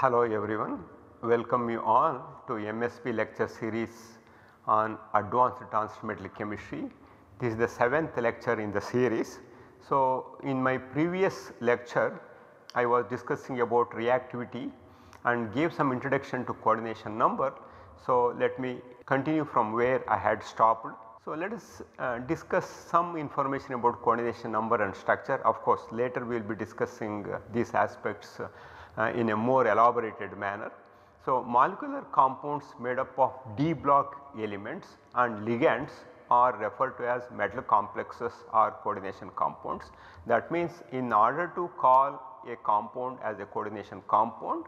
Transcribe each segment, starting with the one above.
Hello everyone, welcome you all to MSP lecture series on advanced transmetallic chemistry. This is the 7th lecture in the series. So, in my previous lecture I was discussing about reactivity and gave some introduction to coordination number. So, let me continue from where I had stopped. So, let us discuss some information about coordination number and structure. Of course, later we will be discussing these aspects in a more elaborated manner. So, molecular compounds made up of d block elements and ligands are referred to as metal complexes or coordination compounds. That means, in order to call a compound as a coordination compound,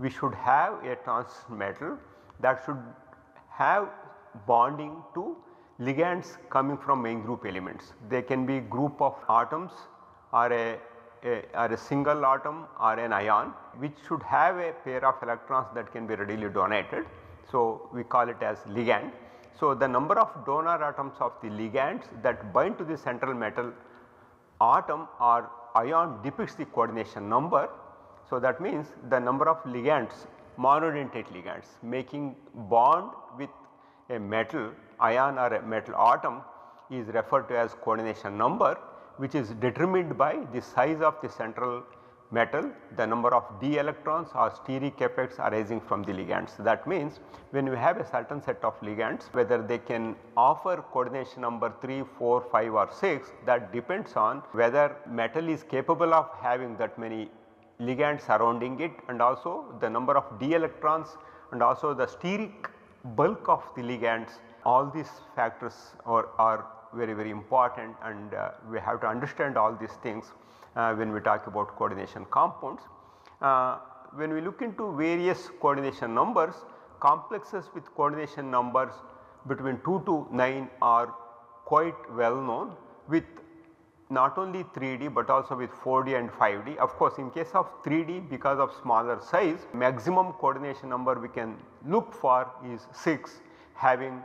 we should have a trans metal that should have bonding to ligands coming from main group elements. They can be group of atoms or a single atom or an ion which should have a pair of electrons that can be readily donated. So, we call it as ligand. So, the number of donor atoms of the ligands that bind to the central metal atom or ion depicts the coordination number. So, that means the number of ligands, monodentate ligands making bond with a metal ion or a metal atom is referred to as coordination number, which is determined by the size of the central metal, the number of d electrons or steric effects arising from the ligands. That means, when you have a certain set of ligands, whether they can offer coordination number 3, 4, 5 or 6, that depends on whether metal is capable of having that many ligands surrounding it, and also the number of d electrons and also the steric bulk of the ligands. All these factors are very, very important, and we have to understand all these things when we talk about coordination compounds. When we look into various coordination numbers, complexes with coordination numbers between 2 to 9 are quite well known, with not only 3D but also with 4D and 5D. Of course, in case of 3D, because of smaller size, maximum coordination number we can look for is 6, having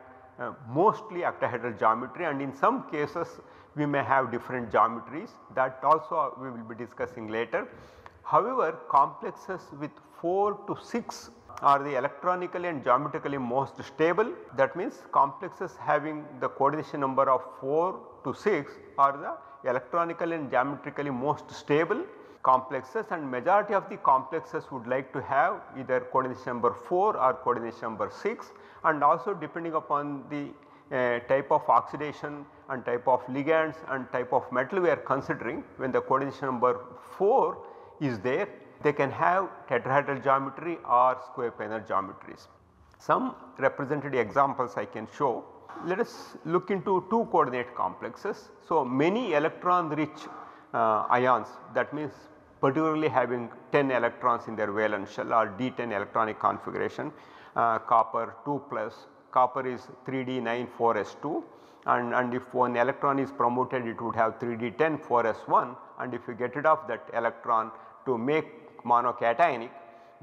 mostly octahedral geometry, and in some cases we may have different geometries that also we will be discussing later. However, complexes with 4 to 6 are the electronically and geometrically most stable. That means, complexes having the coordination number of 4 to 6 are the electronically and geometrically most stable complexes, and majority of the complexes would like to have either coordination number 4 or coordination number 6, and also depending upon the type of oxidation and type of ligands and type of metal we are considering. When the coordination number 4 is there, they can have tetrahedral geometry or square planar geometries. Some represented examples I can show. Let us look into 2 coordinate complexes. So, many electron rich ions, that means particularly having 10 electrons in their valence shell or d10 electronic configuration, copper 2+, copper is 3d9 4s2, and if one electron is promoted it would have 3d10 4s1, and if you get rid of that electron to make monocationic,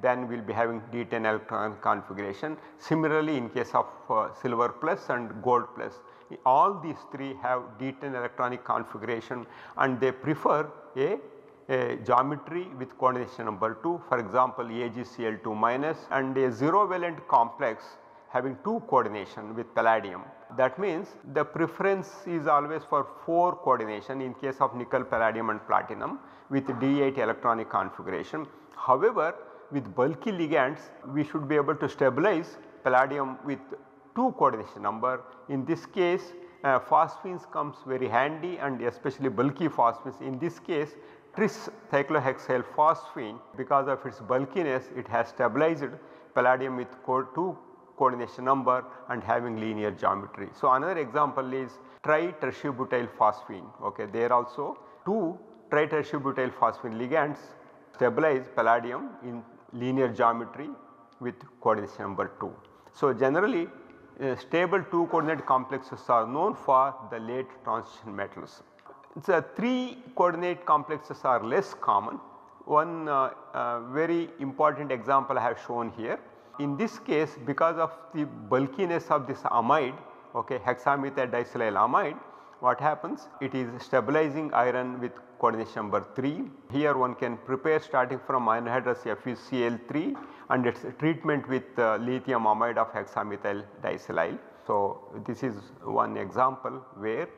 then we will be having d10 electron configuration. Similarly, in case of silver+ and gold+, all these 3 have d10 electronic configuration, and they prefer a geometry with coordination number 2, for example AgCl2- and a 0 valent complex having 2 coordination with palladium. That means, the preference is always for 4 coordination in case of nickel, palladium and platinum with d8 electronic configuration. However, with bulky ligands we should be able to stabilize palladium with 2 coordination number. In this case phosphines comes very handy, and especially bulky phosphines. In this case tris cyclohexyl phosphine, because of its bulkiness it has stabilized palladium with 2 coordination number and having linear geometry. So, another example is tri-tertibutyl phosphine. Okay, there also 2 tri-tertibutyl phosphine ligands stabilize palladium in linear geometry with coordination number 2. So, generally stable 2 coordinate complexes are known for the late transition metals. So, 3 coordinate complexes are less common. One very important example I have shown here. In this case, because of the bulkiness of this amide, okay, hexamethyl disilyl amide, what happens? It is stabilizing iron with coordination number 3. Here one can prepare starting from monohydrous FeCl3 and its treatment with lithium amide of hexamethyl diacylyl. So, this is one example where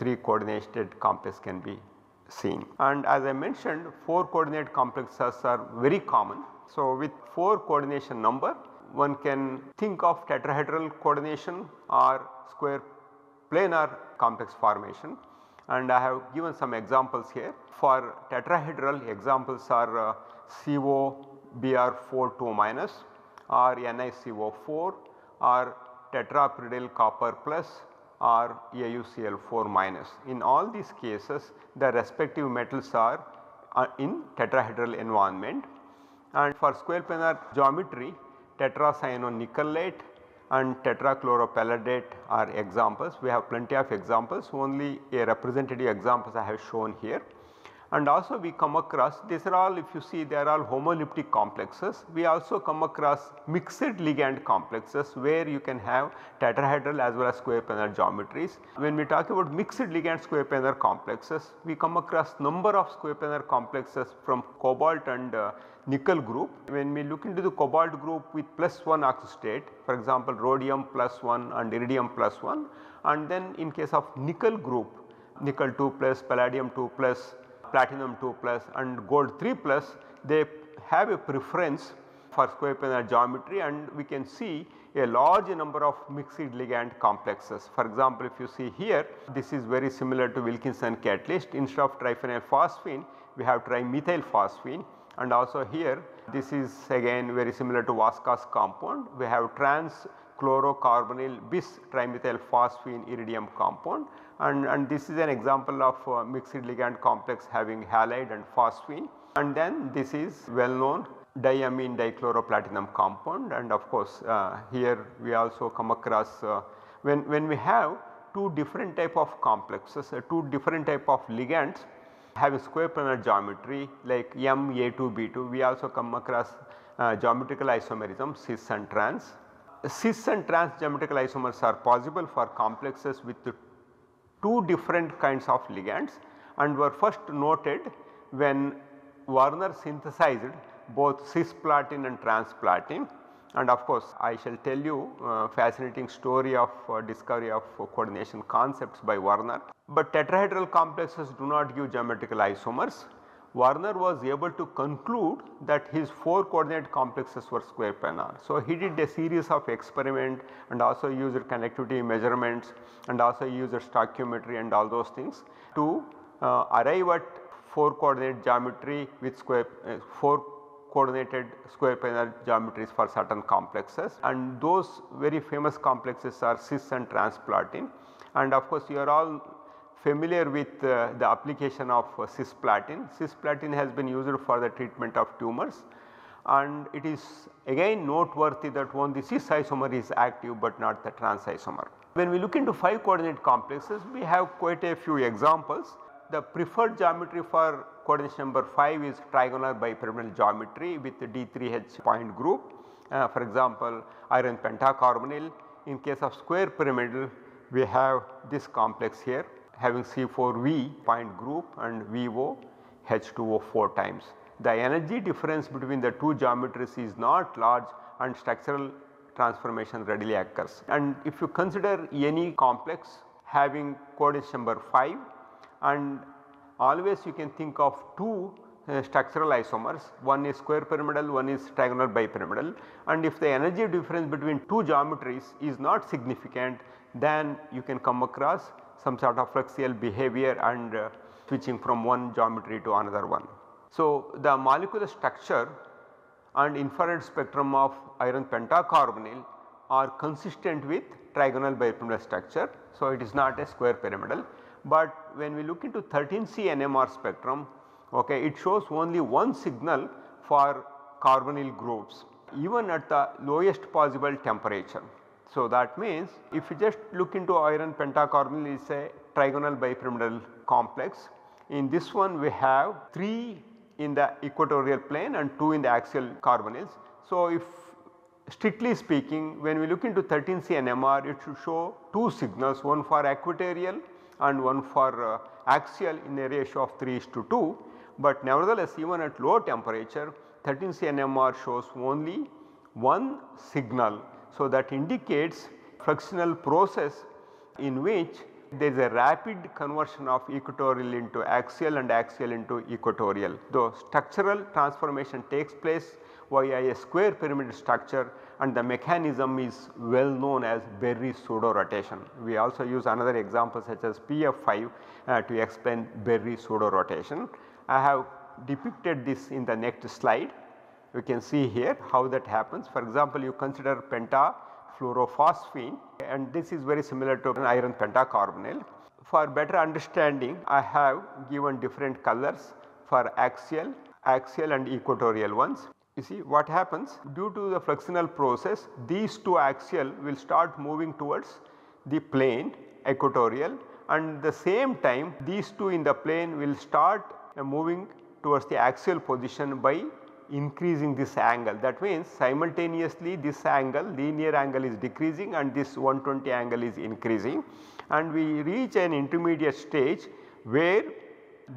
three coordinated complexes can be seen. And as I mentioned, 4 coordinate complexes are very common. So, with 4 coordination number one can think of tetrahedral coordination or square planar complex formation, and I have given some examples here. For tetrahedral, examples are COBr42- or NiCO4 or tetrapyridyl copper plus or AuCl4-. In all these cases the respective metals are in tetrahedral environment. And for square planar geometry, tetracyanonicolate and tetrachloropalladate are examples. We have plenty of examples, only a representative examples I have shown here. And also we come across, these are all, if you see, they are all homolyptic complexes. We also come across mixed ligand complexes where you can have tetrahedral as well as square planar geometries. When we talk about mixed ligand square planar complexes, we come across number of square planar complexes from cobalt and nickel group. When we look into the cobalt group with +1 oxystate, for example rhodium +1 and iridium +1, and then in case of nickel group, nickel 2+, palladium 2+, platinum 2+ and gold 3+, they have a preference for square planar geometry, and we can see a large number of mixed ligand complexes. For example, if you see here, this is very similar to Wilkinson catalyst. Instead of triphenyl phosphine, we have trimethyl phosphine, and also here this is again very similar to Waska's compound. We have trans-chlorocarbonyl bis trimethyl phosphine iridium compound. And this is an example of mixed ligand complex having halide and phosphine, and then this is well known diamine dichloroplatinum compound. And of course here we also come across when we have two different type of complexes, two different type of ligands having square planar geometry like MA2B2, we also come across geometrical isomerism cis and trans. Cis and trans geometrical isomers are possible for complexes with two different kinds of ligands, and were first noted when Werner synthesized both cisplatin and transplatin. And of course I shall tell you fascinating story of discovery of coordination concepts by Werner. But tetrahedral complexes do not give geometrical isomers. Werner was able to conclude that his 4 coordinate complexes were square planar. So, he did a series of experiments and also used connectivity measurements and also used stoichiometry and all those things to arrive at 4 coordinate geometry with 4 coordinated square planar geometries for certain complexes, and those very famous complexes are cis and transplatin. And of course, you are all familiar with the application of cisplatin. Cisplatin has been used for the treatment of tumors, and it is again noteworthy that only the cis isomer is active but not the trans isomer. When we look into 5 coordinate complexes, we have quite a few examples. The preferred geometry for coordination number 5 is trigonal bipyramidal geometry with the D3H point group, for example iron pentacarbonyl. In case of square pyramidal, we have this complex here having C4V point group and VO H2O 4 times. The energy difference between the two geometries is not large and structural transformation readily occurs. And if you consider any complex having coordination number 5, and always you can think of two structural isomers, one is square pyramidal, one is trigonal bipyramidal, and if the energy difference between two geometries is not significant, then you can come across some sort of fluxial behavior and switching from one geometry to another one. So, the molecular structure and infrared spectrum of iron pentacarbonyl are consistent with trigonal bipyramidal structure. So, it is not a square pyramidal, but when we look into 13C NMR spectrum, it shows only one signal for carbonyl groups even at the lowest possible temperature. So, that means if you just look into iron pentacarbonyl, it is a trigonal bipyramidal complex. In this one we have 3 in the equatorial plane and 2 in the axial carbonyls. So, if strictly speaking when we look into 13C NMR, it should show 2 signals, one for equatorial and one for axial in a ratio of 3:2. But nevertheless, even at low temperature 13C NMR shows only one signal. So, that indicates fluxional process in which there is a rapid conversion of equatorial into axial and axial into equatorial. Though structural transformation takes place via a square pyramid structure, and the mechanism is well known as Berry pseudorotation. We also use another example such as PF5 to explain Berry pseudorotation. I have depicted this in the next slide. We can see here how that happens. For example, you consider pentafluorophosphine, and this is very similar to an iron pentacarbonyl. For better understanding, I have given different colors for axial, axial and equatorial ones. You see what happens due to the fluxional process, these two axial will start moving towards the plane equatorial, and the same time these two in the plane will start moving towards the axial position by increasing this angle. That means simultaneously this angle, linear angle, is decreasing and this 120 angle is increasing, and we reach an intermediate stage where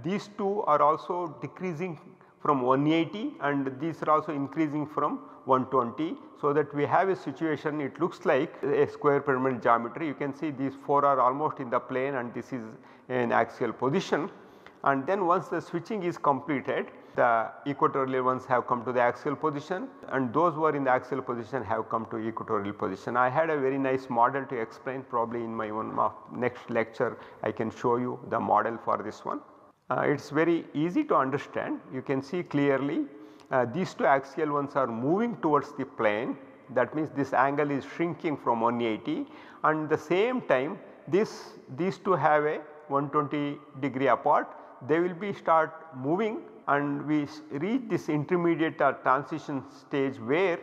these two are also decreasing from 180 and these are also increasing from 120. So that we have a situation, it looks like a square pyramid geometry. You can see these four are almost in the plane and this is an axial position. And then once the switching is completed, the equatorial ones have come to the axial position and those who are in the axial position have come to equatorial position. I had a very nice model to explain, probably in my own next lecture I can show you the model for this one. It is very easy to understand. You can see clearly these two axial ones are moving towards the plane, that means this angle is shrinking from 180, and the same time these two have a 120 degree apart. They will be start moving and we reach this intermediate or transition stage where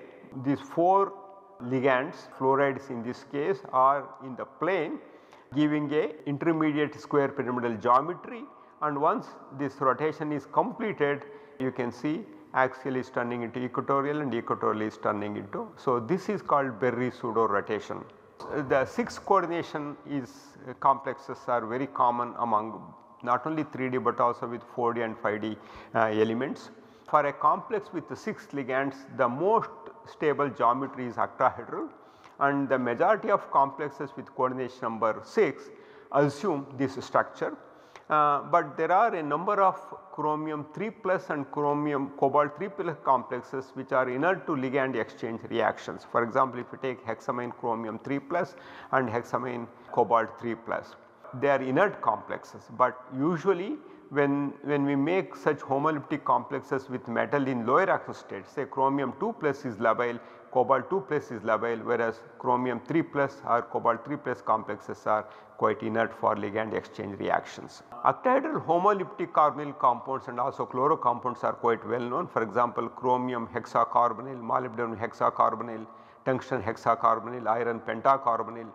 these four ligands, fluorides in this case, are in the plane giving a intermediate square pyramidal geometry, and once this rotation is completed you can see axial is turning into equatorial and equatorial is turning into. So, this is called Berry pseudorotation. The 6 coordination is complexes are very common among not only 3D but also with 4D and 5D elements. For a complex with 6 ligands, the most stable geometry is octahedral, and the majority of complexes with coordination number 6 assume this structure. But there are a number of chromium-3+ and chromium cobalt-3+ complexes which are inert to ligand exchange reactions. For example, if you take hexamine chromium-3+ and hexamine cobalt-3+. They are inert complexes, but usually when we make such homolyptic complexes with metal in lower reaction states, say chromium-2+ is labile, cobalt-2+ is labile, whereas chromium-3+ or cobalt-3+ complexes are quite inert for ligand exchange reactions. Octahedral homolyptic carbonyl compounds and also chloro compounds are quite well known. For example, chromium hexacarbonyl, molybdenum hexacarbonyl, tungsten hexacarbonyl, iron pentacarbonyl.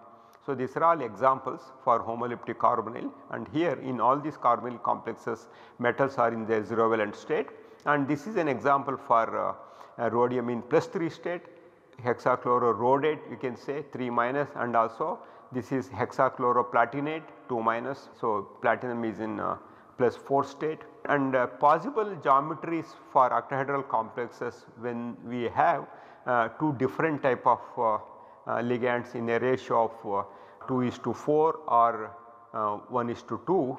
So, these are all examples for homolyptic carbonyl, and here in all these carbonyl complexes metals are in their zero valent state, and this is an example for rhodium in +3 state, hexachlororodate you can say 3-, and also this is hexachloroplatinate 2-. So, platinum is in +4 state, and possible geometries for octahedral complexes when we have two different type of ligands in a ratio of 2:4 or 1:2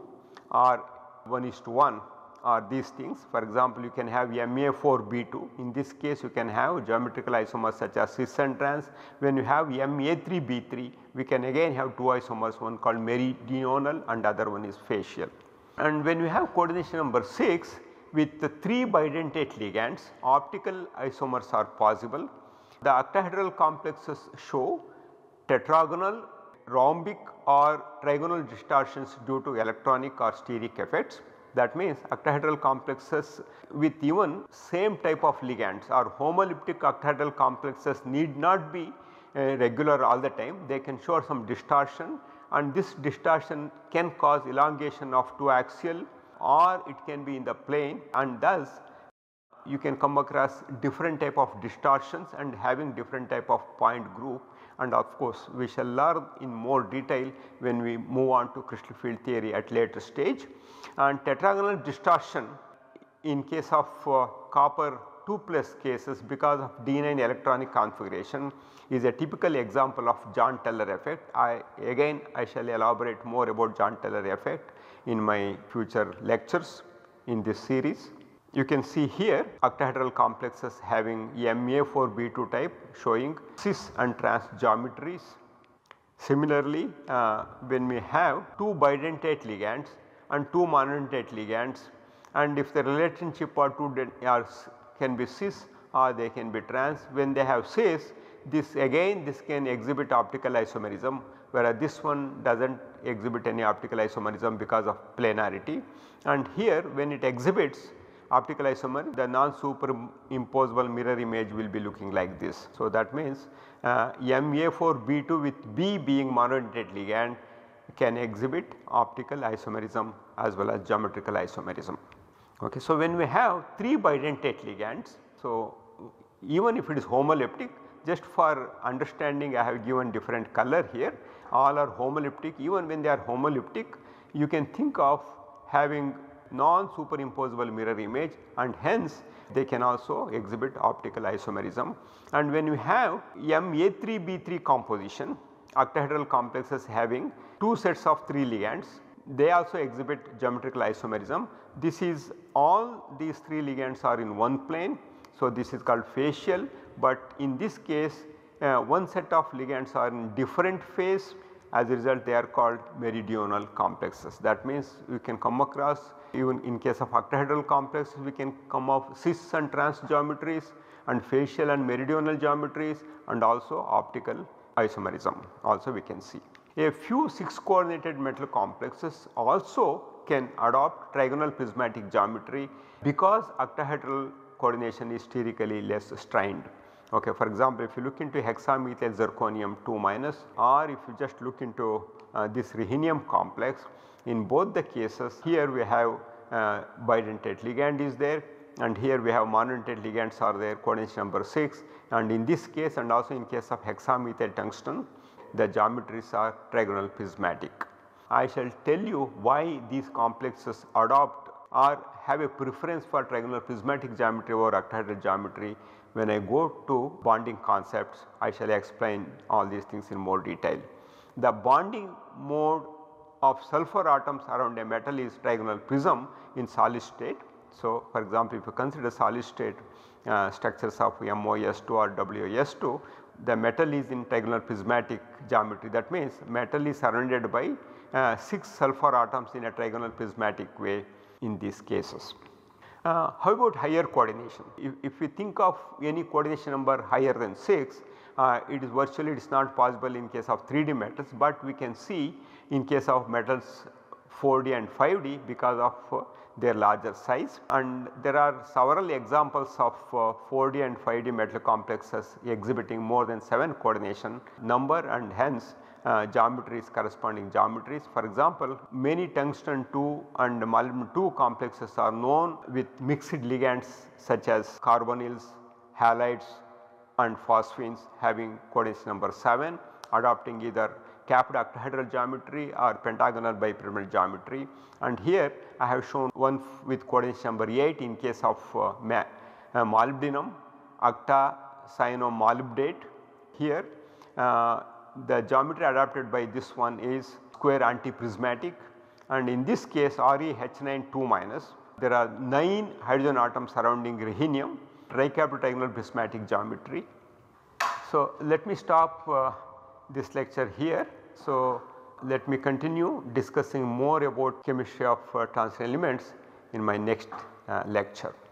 or 1:1 are these things. For example, you can have Ma4B2. In this case you can have geometrical isomers such as cis and trans. When you have Ma3B3 we can again have two isomers, one called meridional and other one is facial. And when you have coordination number 6 with the 3 bidentate ligands, optical isomers are possible. The octahedral complexes show tetragonal, rhombic or trigonal distortions due to electronic or steric effects. That means octahedral complexes with even same type of ligands or homolyptic octahedral complexes need not be regular all the time. They can show some distortion, and this distortion can cause elongation of two axial or it can be in the plane, and thus you can come across different type of distortions and having different type of point group, and of course we shall learn in more detail when we move on to crystal field theory at later stage. And tetragonal distortion in case of copper 2+ cases because of D9 electronic configuration is a typical example of Jahn-Teller effect. I shall elaborate more about Jahn-Teller effect in my future lectures in this series. You can see here octahedral complexes having Ma4B2 type showing cis and trans geometries. Similarly, when we have 2 bidentate ligands and 2 monodentate ligands, and if the relationship are can be cis or they can be trans, when they have cis this can exhibit optical isomerism, whereas this one does not exhibit any optical isomerism because of planarity. And here when it exhibits optical isomer, the non-superimposable mirror image will be looking like this. So that means Ma4B2 with B being monodentate ligand can exhibit optical isomerism as well as geometrical isomerism. Okay. So when we have 3 bidentate ligands, so even if it is homolyptic, just for understanding I have given different color here, all are homolyptic. Even when they are homolyptic, you can think of having non-superimposable mirror image, and hence they can also exhibit optical isomerism. And when you have Ma3B3 composition, octahedral complexes having 2 sets of 3 ligands, they also exhibit geometrical isomerism. This is all these 3 ligands are in one plane, so this is called facial, but in this case one set of ligands are in different phase, as a result they are called meridional complexes. That means we can come across, even in case of octahedral complexes we can come up cis and trans geometries and facial and meridional geometries, and also optical isomerism also we can see. A few 6 coordinated metal complexes also can adopt trigonal prismatic geometry because octahedral coordination is sterically less strained. Okay, for example, if you look into hexamethyl zirconium 2-, or if you just look into this rhenium complex, in both the cases here we have bidentate ligand is there, and here we have monodentate ligands are there, coordination number 6, and in this case and also in case of hexamethyl tungsten the geometries are trigonal prismatic. I shall tell you why these complexes adopt or have a preference for trigonal prismatic geometry over octahedral geometry. When I go to bonding concepts, I shall explain all these things in more detail. The bonding mode of sulfur atoms around a metal is trigonal prism in solid state. So, for example, if you consider solid state structures of MOS2 or WS2, the metal is in trigonal prismatic geometry. That means metal is surrounded by 6 sulfur atoms in a trigonal prismatic way in these cases. How about higher coordination? If we think of any coordination number higher than 6, it is not possible in case of 3D metals, but we can see in case of metals 4D and 5D because of their larger size, and there are several examples of 4D and 5D metal complexes exhibiting more than 7 coordination number, and hence corresponding geometries. For example, many tungsten 2 and molybdenum 2 complexes are known with mixed ligands such as carbonyls, halides and phosphines having coordination number 7, adopting either capped octahedral geometry or pentagonal bipyramidal geometry. And here I have shown one with coordination number 8 in case of molybdenum, octacyanomolybdate. Here the geometry adopted by this one is square antiprismatic, and in this case ReH9 2-, there are 9 hydrogen atoms surrounding rhenium, tricapped trigonal prismatic geometry. So let me stop this lecture here. So let me continue discussing more about chemistry of trans elements in my next lecture.